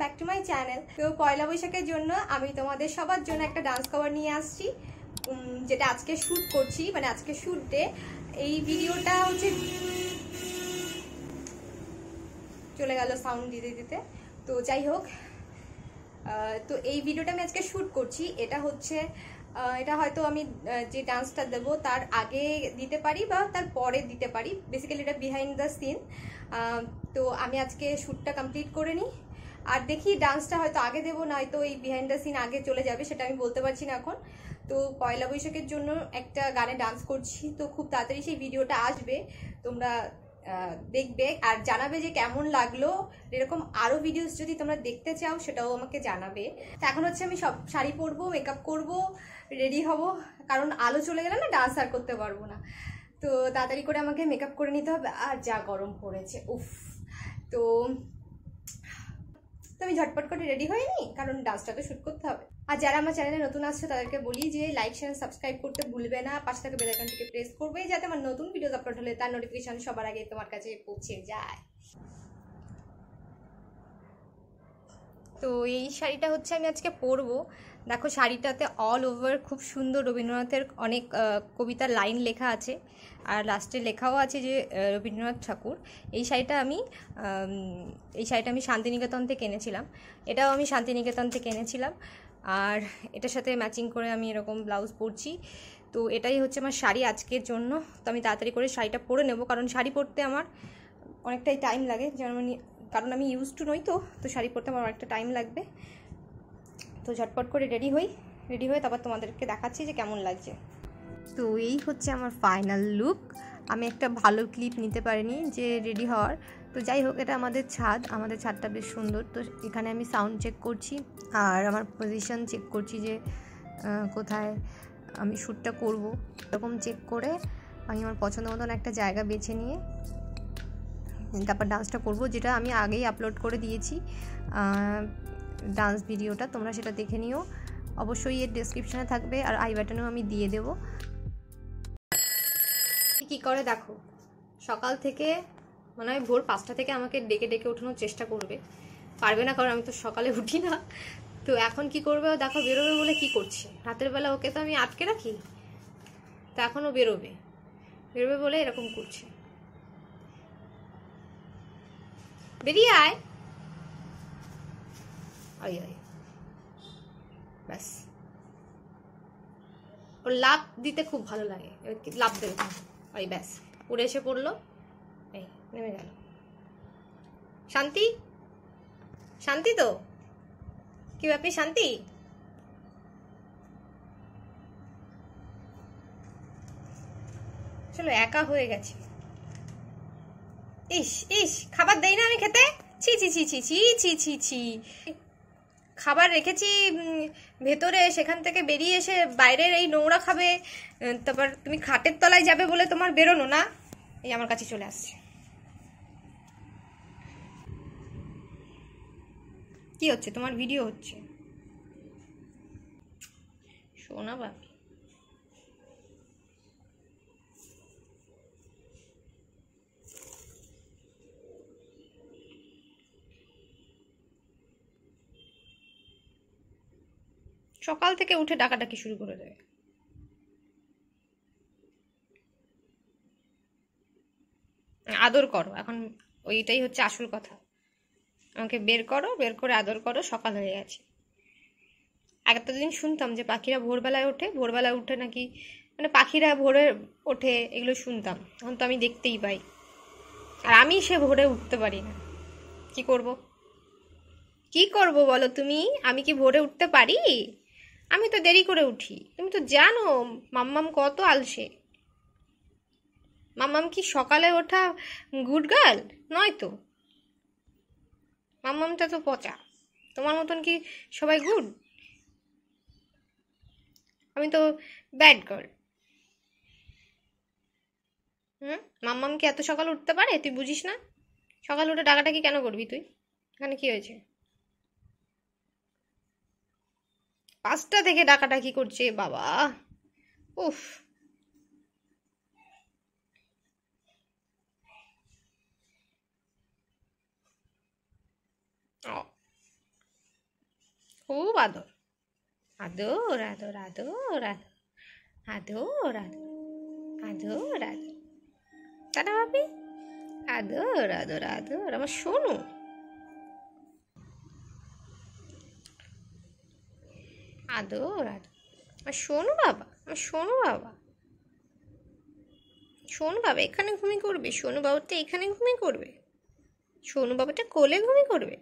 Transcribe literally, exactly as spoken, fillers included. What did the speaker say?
Back to my channel. तो पयला बैशाखेर जोन्नो आमी तोमादेर सबार जोन्नो एकटा डांस कवर निये आसछि जेटा आजके शुट करछि माने आजके शुट डे। एई भिडियोटा हच्छे चले गेलो साउंड दिते दिते तो जाई होक। तो एई भिडियोटा आमी आजके शुट करछि। एटा हच्छे এটা হয়তো আমি যে ডান্সটা দেব তার আগে দিতে পারি বা তার পরে দিতে পারি, বেসিক্যালি এটা বিহাইন্ড দ্য সিন। তো আমি আজকে শ্যুটটা কমপ্লিট করে নিই, আর দেখি ডান্সটা হয়তো আগে দেব নয়তো এই বিহাইন্ড দ্য সিন আগে চলে যাবে, সেটা আমি বলতে পারছি না এখন। তো পয়লা বৈশাখের জন্য একটা গানে ডান্স করছি, তো খুব তাড়াতাড়ি সেই ভিডিওটা আসবে, তোমরা দেখবে আর জানাবে যে কেমন লাগলো। এরকম আরও ভিডিওস যদি তোমরা দেখতে চাও সেটাও আমাকে জানাবে। তো এখন হচ্ছে আমি সব শাড়ি পরবো, মেকআপ করবো, রেডি হব, কারণ আলো চলে গেলে না ডান্স আর করতে পারবো না। তো তাড়াতাড়ি করে আমাকে মেকআপ করে নিতে হবে, আর যা গরম পড়েছে উফ। তো তো আমি ঝটপট করে রেডি হইনি কারণ ডান্সটা তো শ্যুট করতে হবে। আর যারা আমার চ্যানেলে নতুন আসছে তাদেরকে বলি যে লাইক শেয়ার সাবস্ক্রাইব করতে ভুলবে না, পাশে থাকা বেল আইকনটিকে প্রেস করবে যাতে আমার নতুন ভিডিওস আপলোড হলে তার নোটিফিকেশন সবার আগে তোমার কাছে পৌঁছে যায়। তো এই শাড়িটা হচ্ছে আমি আজকে পরবো। দেখো শাড়িটাতে অল ওভার খুব সুন্দর রবীন্দ্রনাথের অনেক কবিতার লাইন লেখা আছে, আর লাস্টে লেখাও আছে যে রবীন্দ্রনাথ ঠাকুর। এই শাড়িটা আমি এই শাড়িটা আমি শান্তিনিকেতন থেকে এনেছিলাম, এটাও আমি শান্তিনিকেতন থেকে এনেছিলাম। আর এটার সাথে ম্যাচিং করে আমি এরকম ব্লাউজ পরছি। তো এটাই হচ্ছে আমার শাড়ি আজকের জন্য। তো আমি তাড়াতাড়ি করে শাড়িটা পরে নেব, কারণ শাড়ি পরতে আমার অনেকটাই টাইম লাগে, যেমন কারণ আমি ইউজ টু নই। তো তো শাড়ি পরতে আমার অনেকটা টাইম লাগবে। তো ঝটপট করে রেডি হই, রেডি হয়ে তারপর তোমাদেরকে দেখাচ্ছি যে কেমন লাগছে। তো এই হচ্ছে আমার ফাইনাল লুক। আমি একটা ভালো ক্লিপ নিতে পারিনি যে রেডি হওয়ার, তো যাই হোক এটা আমাদের ছাদ, আমাদের ছাদটা বেশ সুন্দর। তো এখানে আমি সাউন্ড চেক করছি আর আমার পজিশন চেক করছি যে কোথায় আমি শ্যুটটা করব। এরকম চেক করে আমি আমার পছন্দ মতন একটা জায়গা বেছে নিয়ে তারপর ডান্সটা করব, যেটা আমি আগেই আপলোড করে দিয়েছি ডান্স ভিডিওটা, তোমরা সেটা দেখে নিও। অবশ্যই এর ডেসক্রিপশানে থাকবে, আর আই বাটনেও আমি দিয়ে দেব। কি করে দেখো, সকাল থেকে মানে ভোর পাঁচটা থেকে আমাকে ডেকে ডেকে ওঠানোর চেষ্টা করবে, পারবে না কারণ আমি তো সকালে উঠি না। তো এখন কি করবে ও, দেখো বেরোবে বলে কি করছে। রাতের বেলা ওকে তো আমি আটকে রাখি, তো এখন ও বেরোবে বেরোবে বলে এরকম করছে। বেরিয়ে আয়, আয় আয়, ব্যাস। ওর লাভ দিতে খুব ভালো লাগে, লাভ দেবে ওই ব্যাস উড়ে এসে পড়লো, এই নেমে গেল। শান্তি শান্তি তো কি ব্যাপার শান্তি? চলো একা হয়ে গেছে। ইস ইস, খাবার দেই না আমি খেতে, ছি ছি ছি ছি ছি ছি ছি ছি। খাবার রেখেছি ভেতরে, সেখান থেকে বেরিয়ে এসে বাইরের এই নোংরা খাবে। তারপর তুমি খাটের তলায় যাবে বলে তোমার বেরোনো না, এই আমার কাছে চলে আসছে। কি হচ্ছে তোমার? ভিডিও হচ্ছে শোনা বাপি। সকাল থেকে উঠে ডাকাডাকি শুরু করে দেয়। আদর করো, এখন ওইটাই হচ্ছে আসল কথা। আমাকে বের করো, বের করে আদর করো, সকাল হয়ে গেছে। আগে তো দিন শুনতাম যে পাখিরা ভোরবেলায় ওঠে, ভোরবেলায় উঠে নাকি মানে পাখিরা ভোরে ওঠে, এগুলো শুনতাম। এখন তো আমি দেখতেই পাই, আর আমি সে ভোরে উঠতে পারি না। কি করব কি করব বলো তুমি? আমি কি ভোরে উঠতে পারি? আমি তো দেরি করে উঠি, তুমি তো জানো। মাম্মাম কত আলসে, মাম্মাম কি সকালে ওঠা গুড গার্ল নয় তো? মাম্মামটা তো পচা, তোমার মতন কি সবাই গুড? আমি তো ব্যাড গার্ল। হুম মাম্মাম কি এত সকালে উঠতে পারে? তুই বুঝিস না? সকালে উঠে ডাকাটাকি কেন করবি তুই? এখানে কি হয়েছে? পাঁচটা থেকে ডাকাডাকি করছে বাবা, উফ। खूब आदर आदर आदर आदर आदर आदर आदर आदर तारा भाभी आदर आदर आदर आमार शोनो आदर आदर आमार शोनो बाबा आमार शोनो बाबा শোন বাবা এখানে ঘুমিয়ে করবে শোন বাবাটা এখানে ঘুমিয়ে করবে শোন বাবাটা কোলে ঘুমিয়ে করবে।